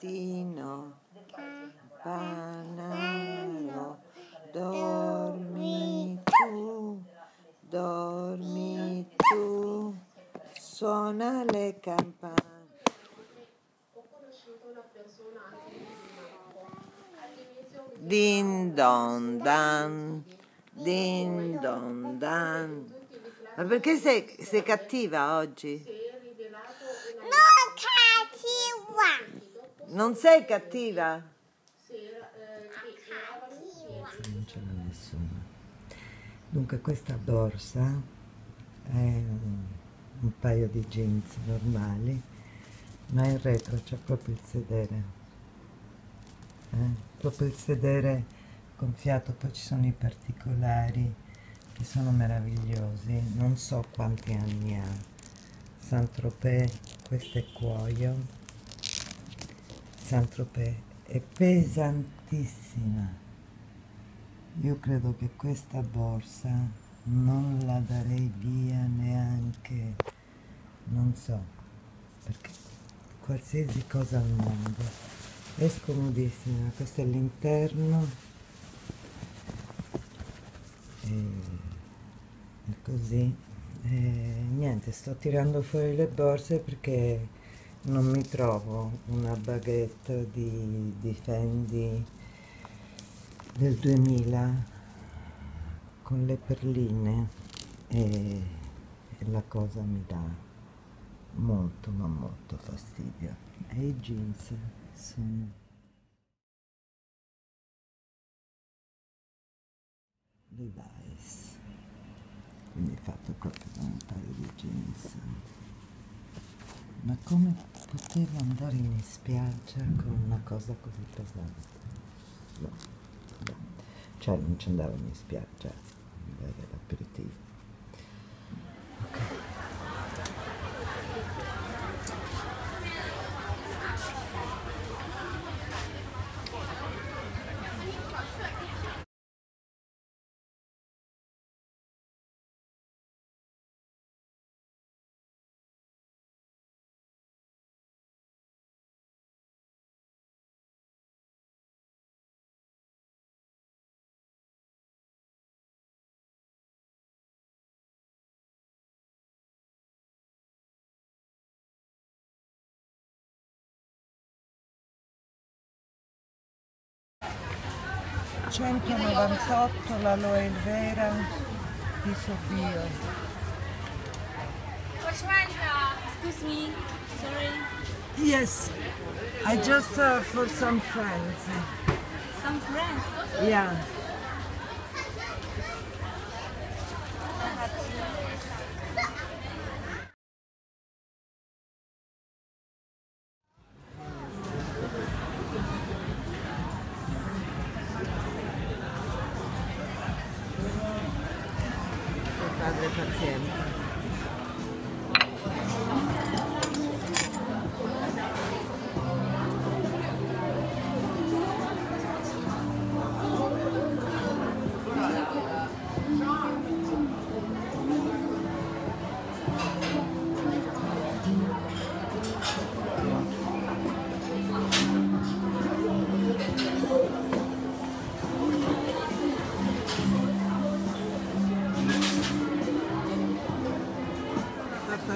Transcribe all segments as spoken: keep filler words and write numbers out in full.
mattino, Panaro, dormi tu, dormi tu, suona le campane. Din don dan, din don dan. Ma perché sei, sei cattiva oggi? Non cattiva! Non sei cattiva? Non ce n'è nessuno. Dunque questa borsa è un paio di jeans normali, ma in retro c'è proprio il sedere. Eh, proprio il sedere gonfiato, poi ci sono i particolari che sono meravigliosi. Non so quanti anni ha Saint-Tropez, questo è cuoio. Saint-Tropez è pesantissima, io credo che questa borsa non la darei via neanche, non so, perché qualsiasi cosa al mondo. È scomodissima, questo è l'interno, è così, e niente, sto tirando fuori le borse perché non mi trovo una baguette di, di Fendi del duemila con le perline, e la cosa mi dà molto ma molto fastidio. E i jeans sono Levi's, quindi fatto proprio da un paio di jeans. Ma come potevo andare in spiaggia con una cosa così pesante? No, no. Cioè non ci andavo in spiaggia, era l'aperitivo. Ok. centonovantotto l'aloe vera di Sobio. Which one? Excuse me, sorry. Yes, I just uh, for some friends. Some friends? Yeah.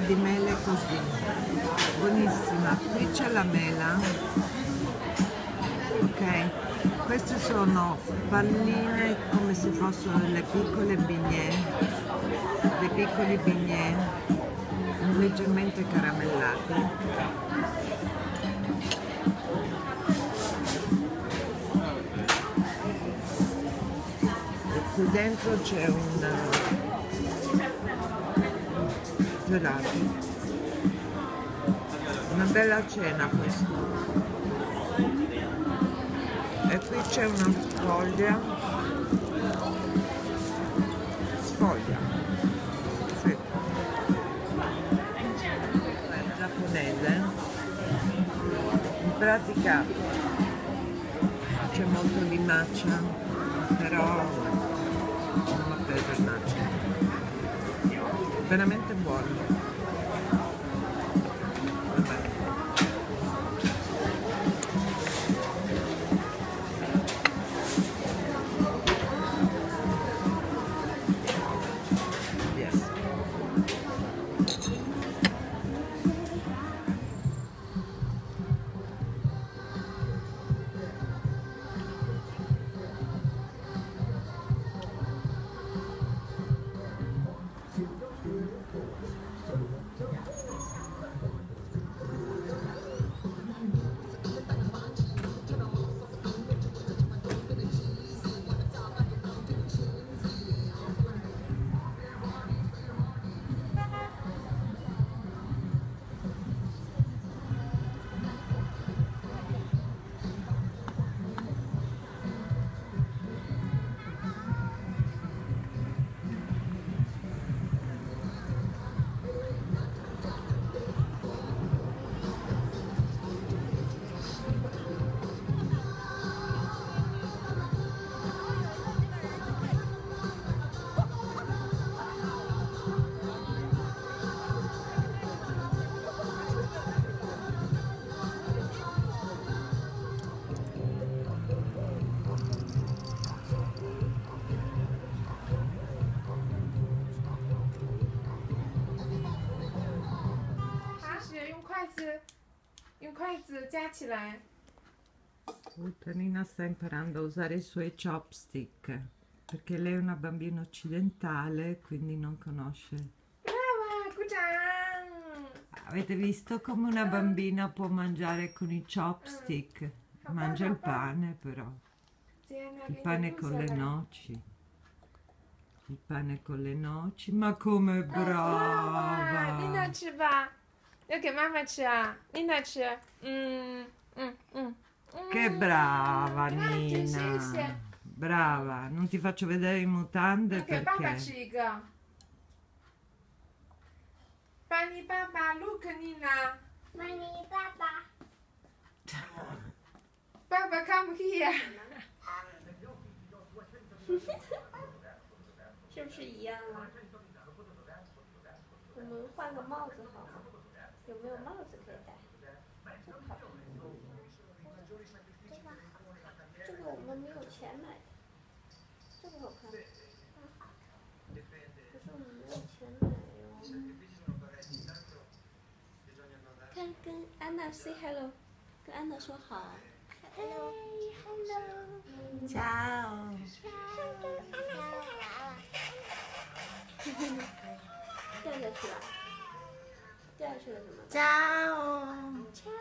Di mele così, buonissima, qui c'è la mela, ok, queste sono palline come se fossero delle piccole bignè, dei piccoli bignè leggermente caramellati. Qui dentro c'è un una bella cena questa, e qui c'è una sfoglia sfoglia sì. È giapponese, in pratica c'è molto di matcha, però non ho preso il matcha, veramente buono. Vabbè. 筷子夹起来。Oh, Pina sta imparando a usare i suoi chopstick, perché lei è una bambina occidentale, quindi non conosce. Avete visto come una bambina può mangiare con i chopstick? Mangia il pane però, il pane con le noci, il pane con le noci, ma come brava! Nina ci va! Io che mamma ci ha! Nina ci ha! Che brava Nina! Brava! Non ti faccio vedere i mutande perché... Pani Papa, look Nina. Pani Papa. Papa, come here. Anna, say hello. Anna, say hi. Hey, hello. Ciao. Ciao. Ciao. Ciao.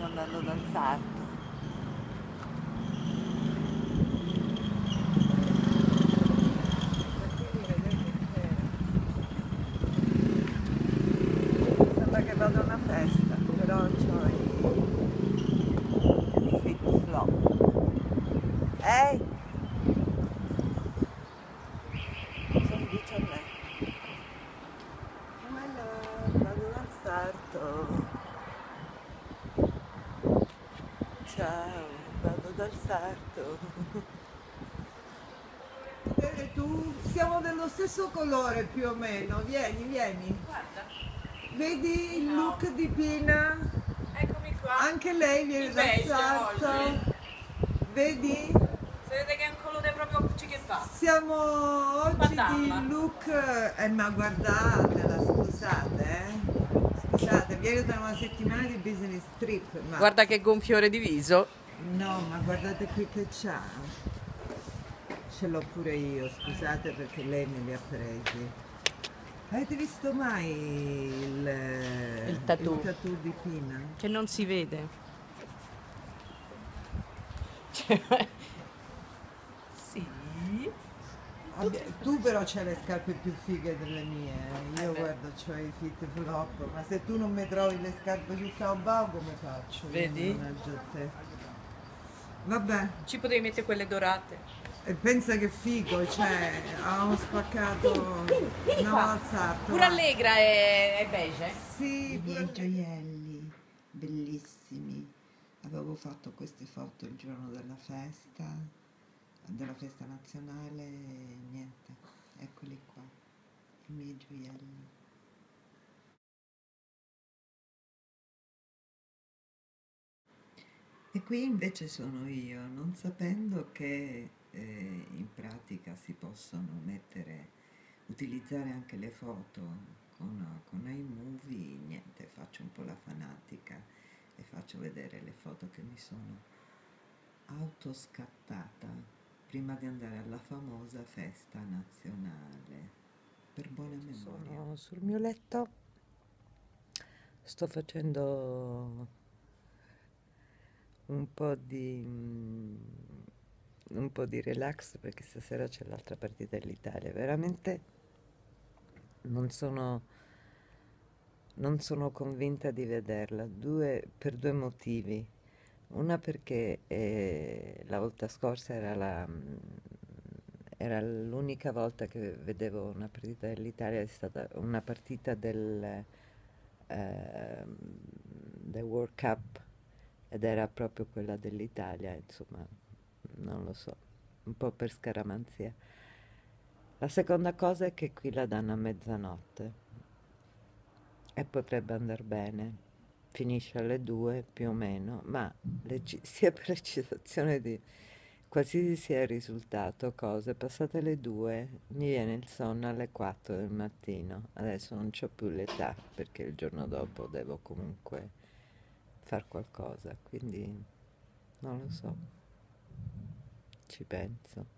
Andando dal Sarto. Sembra che vado a una festa, però c'ho i flip flop. Ehi! Sono diciannove. Allora, vado dal Sarto. Ciao, vado dal Sarto. E tu? Siamo dello stesso colore più o meno, vieni, vieni. Guarda. Vedi il look no. di Pina? Eccomi qua. Anche lei viene dal Sarto. Oggi. Vedi? Si vede che è un colore proprio che fa. Siamo oggi Badama. di look... Eh ma guardatela, scusate eh. Scusate, vi aiuto da una settimana di business trip. Ma... Guarda che gonfiore di viso. No, ma guardate qui che c'ha. Ce l'ho pure io, scusate perché lei me li ha presi. Avete visto mai il, il, tattoo. il tattoo di Pina? Che non si vede. Cioè... Sì. Tu però c'hai le scarpe più fighe delle mie, io eh guardo c'ho i fit flop, ma se tu non mi trovi le scarpe di Taobao come faccio? Vedi? Te. Vabbè. Ci potevi mettere quelle dorate. E pensa che figo, cioè, ho spaccato vieni, vieni no, qua. Alzato. Pure allegra e, e beige? Sì. I miei gioielli, bellissimi, avevo fatto queste foto il giorno della festa. della festa nazionale, niente, eccoli qua, i miei gioielli. E qui invece sono io, non sapendo che eh, in pratica si possono mettere, utilizzare anche le foto con, con iMovie, niente, faccio un po' la fanatica e faccio vedere le foto che mi sono autoscattata prima di andare alla famosa festa nazionale. Per buona memoria. Sono sul mio letto, sto facendo un po' di un po' di relax perché stasera c'è l'altra partita dell'Italia. Veramente non sono non sono convinta di vederla, due, per due motivi. Una perché eh, la volta scorsa era la, era l'unica volta che vedevo una partita dell'Italia, è stata una partita del, eh, del World Cup, ed era proprio quella dell'Italia, insomma, non lo so, un po' per scaramanzia. La seconda cosa è che qui la danno a mezzanotte e potrebbe andare bene, finisce alle due più o meno, ma le, sia per l'eccitazione di qualsiasi sia il risultato, cose passate le due mi viene il sonno alle quattro del mattino. Adesso non c'ho più l'età, perché il giorno dopo devo comunque far qualcosa, quindi non lo so, ci penso.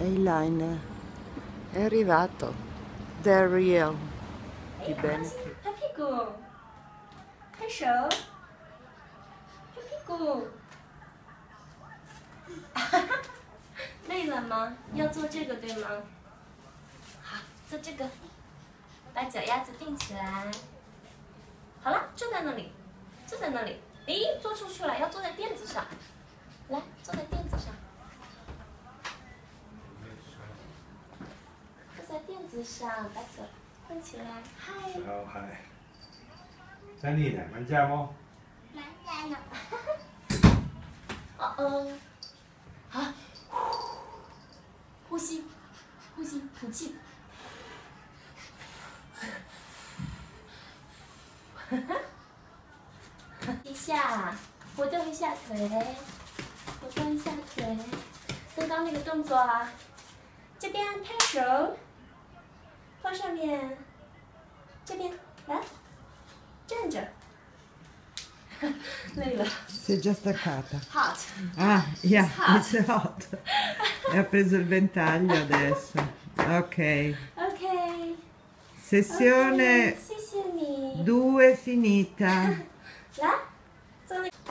Il liner è arrivato, the real di Ben. Papico, pesce, papico. Lei la ma, io faccio questo, dai ma. Faccio questo. 把脚丫子并起来。好了，坐在那里，坐在那里。咦，坐出去了，要坐在垫子上。来，坐在垫子上。 垫子上，把手放起来。嗨。好嗨。真厉害，满家不？满家呢。哦哦。啊。呼吸，呼吸，吐气。哈哈。一下，活动一下腿，活动一下腿，刚刚那个动作啊。这边拍手。 放上面，这边来，站着，累了。Sei già staccata. Hot. Ah, yeah, it's hot. It's hot. E ha preso il ventaglio adesso. Ok. Ok. Sessione due finita. Là?